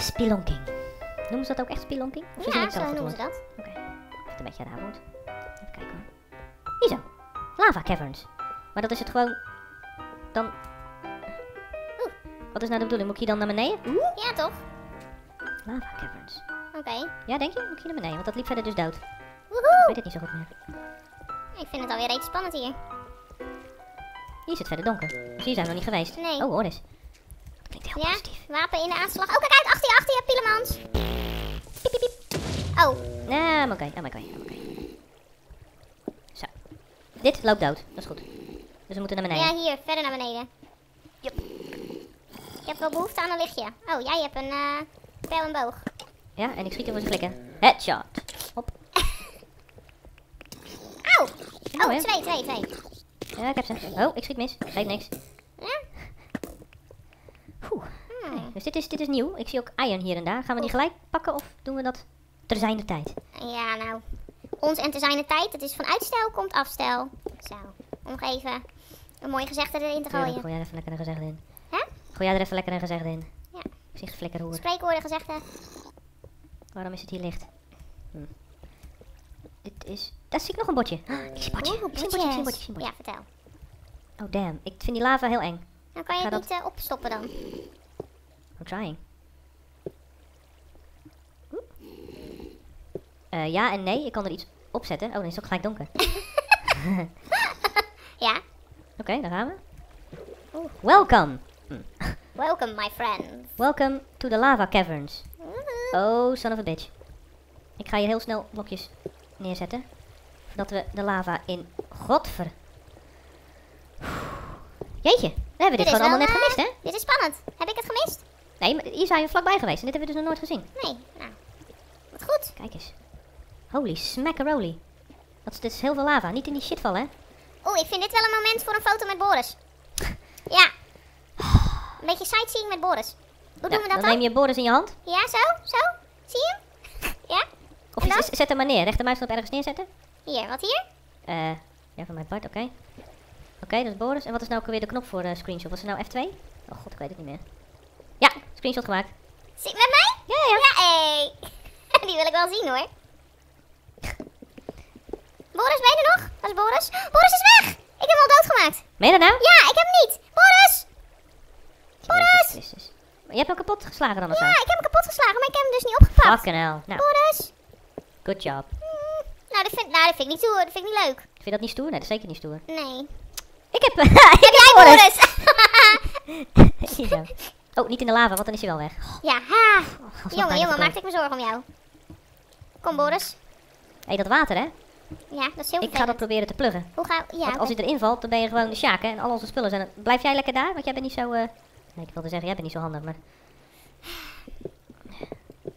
Spilonking. Noemen ze dat ook echt Spilonking? Of ja, zo noemen ze dat. Oké. Of het een beetje raar wordt. Even kijken hoor. Hier zo. Lava caverns. Maar dat is het gewoon... Dan... Oeh. Wat is nou de bedoeling? Moet ik hier dan naar beneden? Oeh. Ja, toch? Lava caverns. Oké. Ja, denk je? Moet ik hier naar beneden? Want dat liep verder dus dood. Woehoe! Ik weet het niet zo goed meer. Ik vind het alweer reeds spannend hier. Hier is het verder donker. Dus hier zijn we nog niet geweest. Nee. Oh, hoor eens. Dat klinkt heel positief. Wapen in de aanslag. Oh, kijk uit! Achter je, Pielemans! Piep, piep, piep. Oh. Nou, oké. Zo. Dit loopt dood. Dat is goed. Dus we moeten naar beneden. Ja, hier. Verder naar beneden. Yep. Ik heb wel behoefte aan een lichtje. Oh, jij hebt een pijl en boog. Ja, en ik schiet hem voor zijn klikken. Headshot. Hop. Au! Oh, oh, twee. Ja, ik heb ze. Oh, ik schiet mis. Geeft niks. Ja? Oeh. Nee, dus dit is nieuw. Ik zie ook iron hier en daar. Gaan we die gelijk pakken of doen we dat terzijnde tijd? Ja, nou. Ons en terzijnde tijd, dat is van uitstel komt afstel. Zo. Om nog even een mooi gezegde erin te gooien. Gooi jij er even lekker een gezegde in. Hè? Gooi jij er even lekker een gezegde in. Ja. Ik zie geflikkerhoer. Spreekwoorden, gezegden. Waarom is het hier licht? Dit is... Daar zie ik nog een botje. Ik zie botje. Ik zie een botje. Ja, vertel. Oh, damn. Ik vind die lava heel eng. Nou, kan je het niet opstoppen dan? I'm trying. Ja en nee. Ik kan er iets opzetten. Oh, dan is het ook gelijk donker. Ja. Oké, daar gaan we. Oeh. Welcome. Welcome, my friend. Welcome to the lava caverns. Oh, son of a bitch. Ik ga hier heel snel blokjes neerzetten. Voordat we de lava in... Godver... Jeetje, we hebben dit gewoon allemaal net gemist, hè? Dit is spannend. Heb ik het gemist? Nee, maar hier zijn we vlakbij geweest en dit hebben we dus nog nooit gezien. Nee, nou. Wat goed. Kijk eens. Holy smackeroli. Dit is heel veel lava. Niet in die shit vallen, hè? Oeh, ik vind dit wel een moment voor een foto met Boris. Ja. Een beetje sightseeing met Boris. Hoe doen we dat dan? Dan neem je Boris in je hand. Ja, zo. Zie je hem? Ja. Of je zet hem maar neer. Rechtermuisknop ergens neerzetten. Hier, wat hier? Ja, van mijn part, oké. Oké, dat is Boris. En wat is nou ook weer de knop voor screenshot? Was het nou F2? Oh god, ik weet het niet meer. Ja, screenshot gemaakt. Zit met mij? Ja. Hey. Die wil ik wel zien hoor. Boris, ben je er nog? Dat is Boris. Boris is weg! Ik heb hem al doodgemaakt. Meen je dat nou? Ja, ik heb hem niet. Boris! Boris! Je hebt hem kapot geslagen dan of zo? Ja, ik heb hem kapot geslagen, maar ik heb hem dus niet opgepakt. Fucking hell. Nou. Boris! Good job. Nou, dat vind ik niet stoer. Dat vind ik niet leuk. Vind je dat niet stoer? Nee, dat is zeker niet stoer. Nee. Ik heb... heb jij Boris? Oh, niet in de lava, want dan is hij wel weg. Ja, ha. Oh, jongen, maakte ik me zorgen om jou. Kom, Boris. Hé, dat water, hè? Ja, dat is heel Ik ga dat proberen te pluggen. Hoe ga... Want als hij erin valt, dan ben je gewoon de sjaak, hè? En al onze spullen zijn... Blijf jij lekker daar? Want jij bent niet zo... Nee, ik wilde zeggen, jij bent niet zo handig, maar...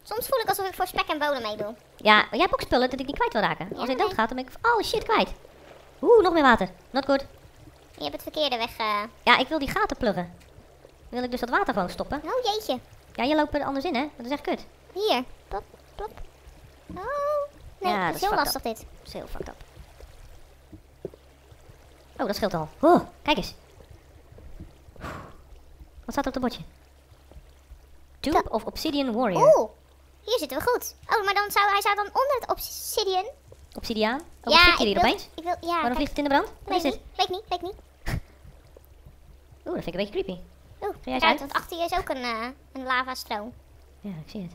Soms voel ik alsof ik voor spek en bonen meedoe. Ja, jij hebt ook spullen dat ik niet kwijt wil raken. Ja, als hij doodgaat, dan ben ik alle shit kwijt. Oeh, nog meer water. Not good. Je hebt het verkeerde weg... Ja, ik wil die gaten pluggen. Dan wil ik dus dat water gewoon stoppen. Oh, jeetje. Ja, je loopt er anders in, hè? Dat is echt kut. Hier. Plop, plop. Oh. Nee, ja, dat is heel lastig dit. Dat is heel fucked up. Oh, dat scheelt al. Oh, kijk eens. Wat staat er op het bordje? Tube of Obsidian Warrior. Oeh. Hier zitten we goed. Oh, maar dan zou hij dan onder het obsidian... Obsidiaan? Oh, ja, vliegt hij hier opeens? Waarom vliegt het in de brand? Wat is dit? Weet niet. Oeh, dat vind ik een beetje creepy. Oeh, kijk uit, want achter je is ook een lavastroom. Ja, ik zie het.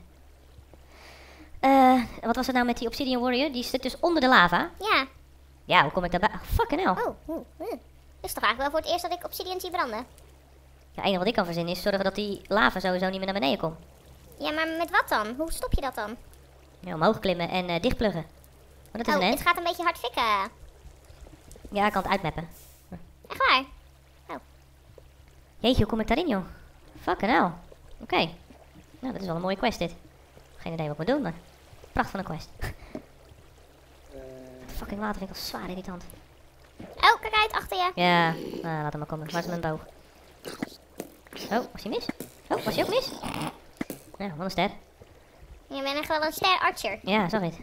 Wat was het nou met die Obsidian Warrior? Die zit dus onder de lava. Ja. Ja, hoe kom ik daarbij? Oh, fucking hell. Oh, is toch eigenlijk wel voor het eerst dat ik obsidian zie branden? Ja, het enige wat ik kan verzinnen is zorgen dat die lava sowieso niet meer naar beneden komt. Ja, maar met wat dan? Hoe stop je dat dan? Ja, omhoog klimmen en dichtpluggen. Maar dat is het gaat een beetje hard fikken. Ja, ik kan het uitmappen. Echt waar? Oh. Jeetje, hoe kom ik daarin, joh? Fucking hell. Oké. Nou, dat is wel een mooie quest, dit. Geen idee wat ik moet doen, maar... Pracht van een quest. Fucking water vind ik al zwaar irritant. Oh, kijk uit, achter je. Ja, nou, laat hem maar komen. Waar is mijn boog? Oh, was hij mis? Oh, was hij ook mis? Nou, wat een ster. Je bent echt wel een ster archer. Ja, zag je het.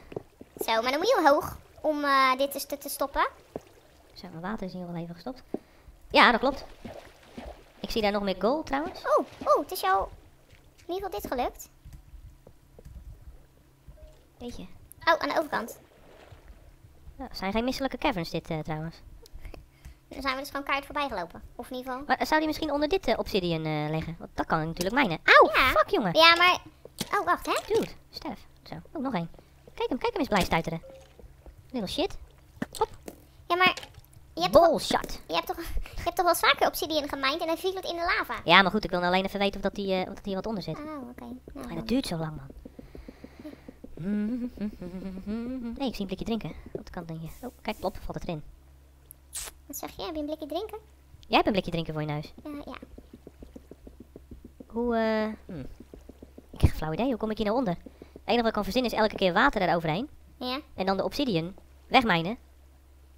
Zo, maar dan moet je omhoog om dit te stoppen. Zo, mijn water is hier wel even gestopt. Ja, dat klopt. Ik zie daar nog meer gold trouwens. Oh, het is jou in ieder geval dit gelukt. Weet je. Oh, aan de overkant. Nou, zijn geen misselijke caverns dit trouwens. Dan zijn we dus gewoon keihard voorbij gelopen. Of in ieder geval. Maar, zou die misschien onder dit obsidian liggen? Want dat kan natuurlijk mijnen. Auw, ja. Fuck jongen. Ja, maar... Oh, wacht, hè? Dude, sterf. Zo, oh, nog één. Kijk hem eens blij stuiteren. Little shit. Hop. Ja, maar... Bullshit. Je hebt toch wel vaker obsidian gemijnd en dan viel het in de lava. Ja, maar goed, ik wil nou alleen even weten of dat, dat hier wat onder zit. Oh, oké. Nou, dat duurt zo lang, man. Nee, ik zie een blikje drinken. Op de kant denk je. Oh, kijk, plop, valt het erin. Wat zeg je? Heb je een blikje drinken? Jij hebt een blikje drinken voor je neus. Ja. Hoe, Ik heb geen flauw idee, hoe kom ik hier nou onder? Het enige wat ik kan verzinnen is elke keer water eroverheen. Ja. En dan de obsidian wegmijnen.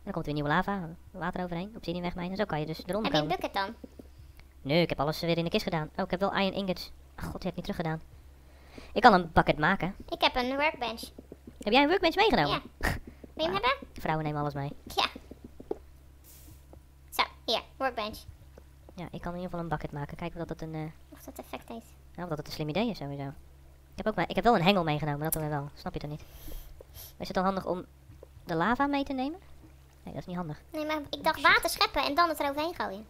En dan komt weer nieuwe lava, water overheen, obsidian wegmijnen. Zo kan je dus eronder komen. Heb je een bucket dan? Nee, ik heb alles weer in de kist gedaan. Oh, ik heb wel iron ingots. Oh, god, die heb ik niet teruggedaan. Ik kan een bucket maken. Ik heb een workbench. Heb jij een workbench meegenomen? Ja. Wil je hem hebben? Vrouwen nemen alles mee. Ja. Zo, hier, workbench. Ja, ik kan in ieder geval een bucket maken. Kijken of dat een... Of dat effect heeft. Nou, of dat het een slim idee is sowieso. Ik heb wel een hengel meegenomen, dat doen we wel. Snap je dat niet? Is het dan handig om de lava mee te nemen? Nee, dat is niet handig. Nee, maar ik dacht water scheppen en dan het eroverheen gooien.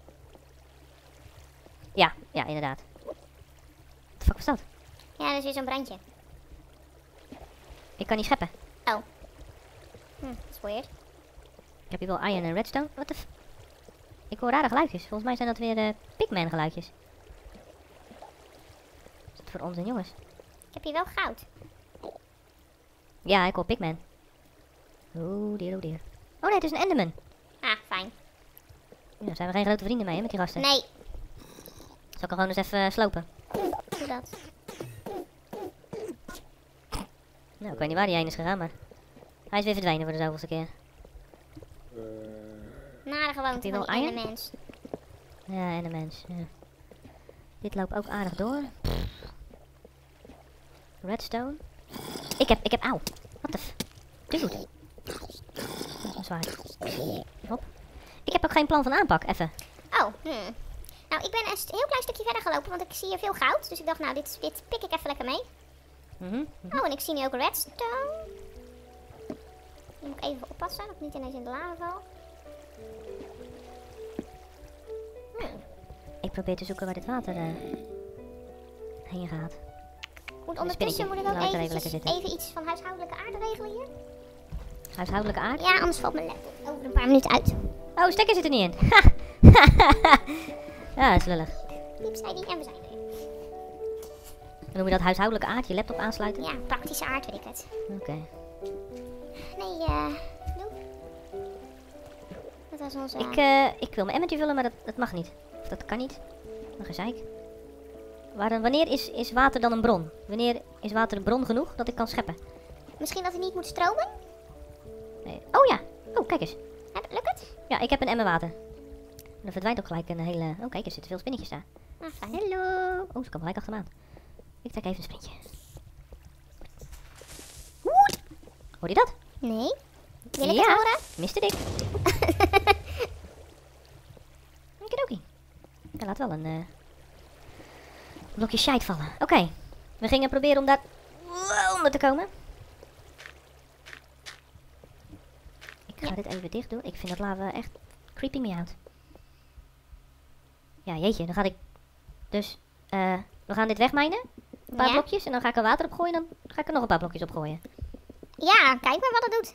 Ja, inderdaad. Wat de fuck was dat? Ja, dat is weer zo'n brandje. Ik kan niet scheppen. Oh. Dat is weird. Ik heb hier wel iron en redstone. Wat de f... Ik hoor rare geluidjes. Volgens mij zijn dat weer Pikman geluidjes. Wat is dat voor onzin, jongens? Ik heb hier wel goud. Ja, ik hoor Pikman. Oh dear, oh dear. Oh nee, het is een enderman. Ah, fijn. Ja, daar zijn we geen grote vrienden mee, hè, met die gasten. Nee. Zal ik hem gewoon eens even slopen? Doe dat. Nou, ik weet niet waar hij heen is gegaan, maar... Hij is weer verdwenen voor de zoveelste keer. Nare gewoonte van die endermens. Ja, endermens, ja. Dit loopt ook aardig door. Redstone. Ik heb auw. Wat de f... Dude. Dat is zwaar. Hop. Ik heb ook geen plan van aanpak, even. Oh, Nou, ik ben een heel klein stukje verder gelopen, want ik zie hier veel goud. Dus ik dacht, nou, dit pik ik even lekker mee. Oh, en ik zie nu ook redstone. Dan moet ik even oppassen, dat ik niet ineens in de lava val. Ik probeer te zoeken waar dit water heen gaat. Goed, ondertussen moet ik ook even iets van huishoudelijke aarde regelen hier. Huishoudelijke aarde? Ja, anders valt mijn laptop over een paar minuten uit. Oh, stekker zit er niet in. Ja, dat is lullig. Diep zei die en we zijn er. Noem je dat huishoudelijke aard? Je laptop aansluiten? Ja, praktische aard weet ik het. Oké. Nee, dat was onze... Ik wil mijn emmertje vullen, maar dat mag niet. Of dat kan niet. Een gezeik. Wanneer is water dan een bron? Wanneer is water een bron genoeg dat ik kan scheppen? Misschien dat hij niet moet stromen? Nee. Oh ja. Oh, kijk eens. Lukt het? Ja, ik heb een emmer water. En er verdwijnt ook gelijk een hele... Oh, kijk, er zitten veel spinnetjes daar. Ah, fijn. Hallo. Oh, ze kwam gelijk achter me aan. Ik trek even een sprintje. Hoor je dat? Nee. Wil ik het horen? Miste dik. Ik het ook niet. Hij laat wel een blokje shite vallen. Oké. We gingen proberen om daar onder te komen. Ik ga dit even dicht doen. Ik vind dat lava echt creeping me out. Ja, jeetje. Dan ga ik dus... We gaan dit wegmijnen. Een paar blokjes. En dan ga ik er water op gooien. En dan ga ik er nog een paar blokjes op gooien. Ja, kijk maar wat het doet.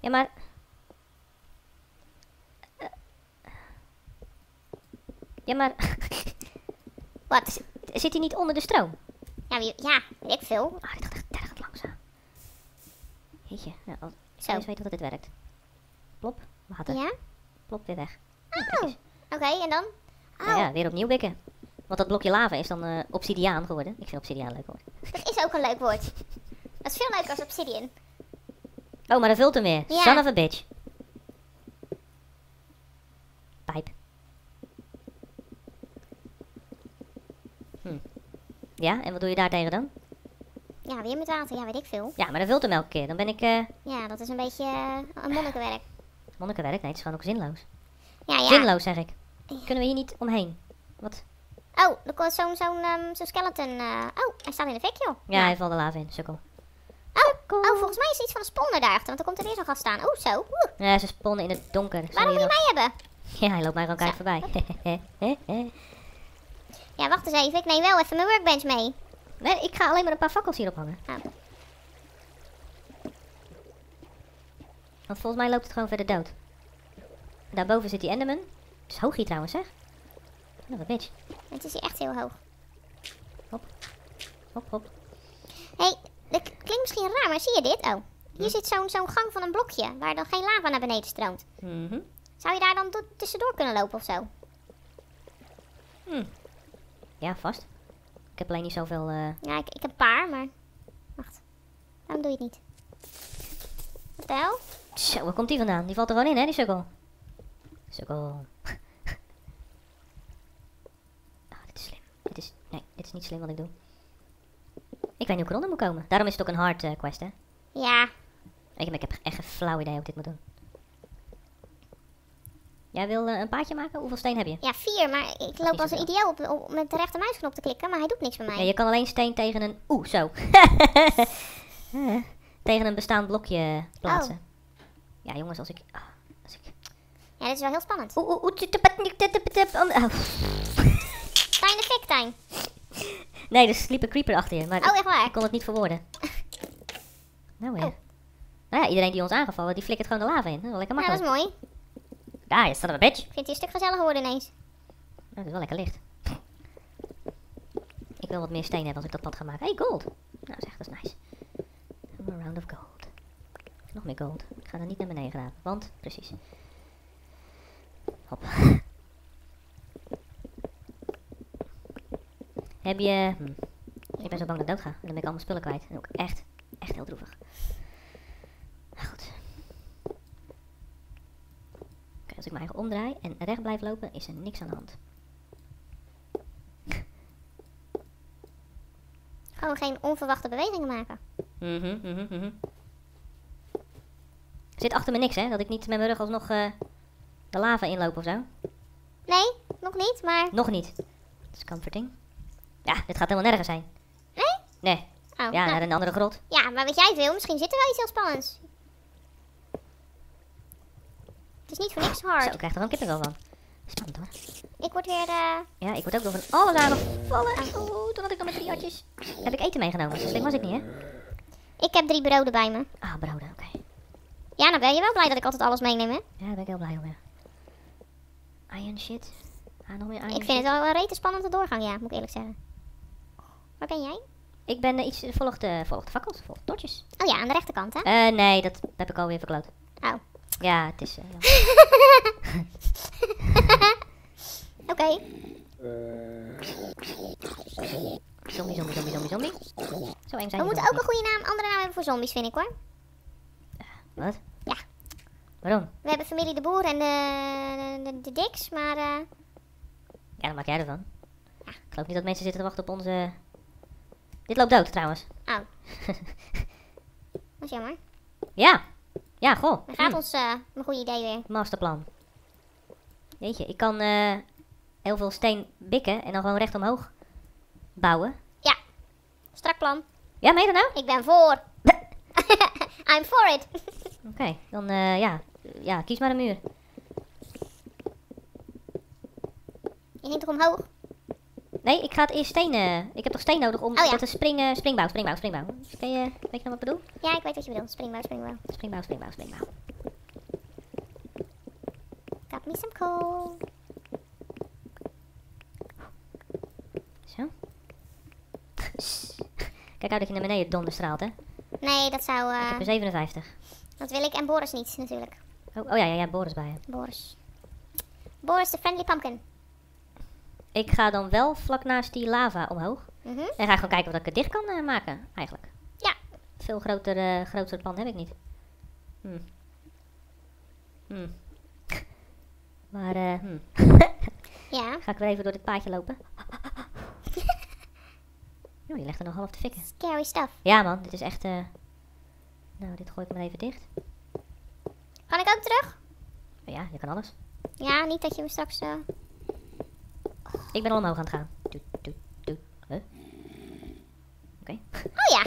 Ja, maar... Ja, maar... Wat? Zit hij niet onder de stroom? Ja, weet ik veel. Ah, dit gaat langzaam. Jeetje. Nou, als je eens weet dat dit werkt. Plop, water. Ja? Plop, weer weg. Oh, oké, en dan? Oh. Nou ja, weer opnieuw bikken. Want dat blokje lava is dan obsidiaan geworden. Ik vind obsidiaan leuk hoor. Dat is ook een leuk woord. Dat is veel leuker als obsidian. Oh, maar dat vult hem weer. Ja. Son of a bitch. Pijp. Ja, en wat doe je daar tegen dan? Ja, weer met water. Ja, weet ik veel. Ja, maar dat vult hem elke keer. Dan ben ik... Ja, dat is een beetje een monnikenwerk. Monnikenwerk? Nee, het is gewoon ook zinloos. Ja. Zinloos, zeg ik. Kunnen we hier niet omheen? Wat... Oh, er komt zo'n skeleton... Oh, hij staat in de fik, joh. Ja, hij valt de lava in, sukkel. Kom. Oh, volgens mij is er iets van een spawner daarachter, want er komt er weer zo'n gast aan. Oh, zo. Nee, ze spawnen in het donker. Waarom wil je mij hebben? Ja, hij loopt mij gewoon keihard voorbij. Ja, wacht eens even. Ik neem wel even mijn workbench mee. Nee, ik ga alleen maar een paar fakkels hierop hangen. Ah. Want volgens mij loopt het gewoon verder dood. Daarboven zit die enderman. Het is hoog hier trouwens, zeg. Oh, wat bitch. Het is hier echt heel hoog. Hop. Hop, hop. Hé, hey, dat klinkt misschien raar, maar zie je dit? Oh, hier zit zo'n gang van een blokje, waar dan geen lava naar beneden stroomt. Zou je daar dan tussendoor kunnen lopen of zo? Ja, vast. Ik heb alleen niet zoveel... Ja, ik heb een paar, maar... Wacht. Waarom doe je het niet? Vertel. Zo, waar komt die vandaan? Die valt er gewoon in, hè, die sukkel. Sukkel. Oh, dit is slim. Dit is... Nee, dit is niet slim wat ik doe. Ik weet niet hoe ik eronder moet komen. Daarom is het ook een hard quest, hè? Ja. Ik heb echt een flauw idee hoe ik dit moet doen. Jij wil een paadje maken? Hoeveel steen heb je? Ja, 4, maar ik loop als een idioot op met de rechter muisknop te klikken, maar hij doet niks met mij. Ja, je kan alleen steen tegen een... Oeh, zo. Tegen een bestaand blokje plaatsen. Oh. Ja, jongens, als ik... Oh, als ik... Ja, dit is wel heel spannend. Oeh, Tijn de fik, Tijn. Nee, er sliep een creeper achter je, maar echt waar? Ik kon het niet verwoorden. Nou ja. Nou ja, iedereen die ons aangevallen, die flikkert gewoon de lava in. Dat is wel lekker makkelijk. Ja, dat is mooi. Ja, je staat er een bitch. Ik vind het hier een stuk gezelliger worden ineens. Nou, dat is wel lekker licht. Ik wil wat meer steen hebben als ik dat pad ga maken. Hey, gold. Nou zeg, dat is nice. One round of gold. Nog meer gold. Ik ga er niet naar beneden gaan, want... Precies. Hop. Heb je... Ik ben zo bang dat ik dood ga. En dan ben ik allemaal spullen kwijt. En ook echt, echt heel droevig. Nou goed. Als ik mijn eigen omdraai en recht blijf lopen, is er niks aan de hand. Gewoon geen onverwachte bewegingen maken. Er zit achter me niks, hè? Dat ik niet met mijn rug alsnog de lava inloop of zo. Nee, nog niet, maar... Nog niet. Dat is comforting. Ja, dit gaat helemaal nergens zijn. Nee? Nee. Oh, ja, nou, naar een andere grot. Ja, maar wat jij wil, misschien zit er wel iets heel spannends. Het is niet voor niks hard. Zo, ik krijg er wel een kippenvel van. Spannend hoor. Ik word weer Ja, ik word ook nog van alle dagen vallen. Oh, toen had ik nog met 3 hartjes. Heb ik eten meegenomen? Zo slim was ik niet, hè? Ik heb 3 broden bij me. Ah, broden, oké. Ja, nou ben je wel blij dat ik altijd alles meeneem, hè? Ja, daar ben ik heel blij om, ja. Iron shit. Ah, nog meer iron shit. Ik vind het wel een rete spannende doorgang, ja, moet ik eerlijk zeggen. Waar ben jij? Ik ben iets... volgt de fakkels, volgt tortjes. Oh ja, aan de rechterkant, hè? Nee, dat heb ik alweer verkloot. Oh. Ja, het is... Oké. Zombie, zombie, zombie, zombie, zombie. Zo eng zijn we. Moeten ook een goede naam, andere naam hebben voor zombies, vind ik hoor. Wat? Ja. Waarom? We hebben familie de Boer en de Diks, maar... Ja, dan maak jij ervan. Ja. Ik geloof niet dat mensen zitten te wachten op onze... Dit loopt dood, trouwens. Oh. Dat is jammer. Ja. Ja, goh. Dan gaat ons een goed idee weer. Masterplan. Weet je, ik kan heel veel steen bikken en dan gewoon recht omhoog bouwen. Ja. Strak plan. Ja, meen je dat nou? Ik ben voor. I'm for it. Oké, dan ja, kies maar een muur. Je ging toch omhoog? Nee, ik ga het eerst stenen. Ik heb toch steen nodig om te springen. Springbouw. Weet je nou wat ik bedoel? Ja, ik weet wat je bedoelt. Springbouw. Got me some coal. Zo. Kijk uit dat je naar beneden donderstraalt, hè? Nee, dat zou... Ik heb 57. Dat wil ik en Boris niet, natuurlijk. Oh ja, jij hebt Boris bij je. Boris. Boris, de friendly pumpkin. Ik ga dan wel vlak naast die lava omhoog. En ga gewoon kijken of ik het dicht kan maken, eigenlijk. Ja. Veel groter plan heb ik niet. Maar, Ja. Ga ik weer even door dit paadje lopen. Joh, je legt er nog half te fikken. Scary stuff. Ja man, dit is echt... Nou, dit gooi ik maar even dicht. Kan ik ook terug? Oh, ja, je kan alles. Ja, niet dat je me straks... Ik ben al omhoog aan het gaan. Oké. Oh ja.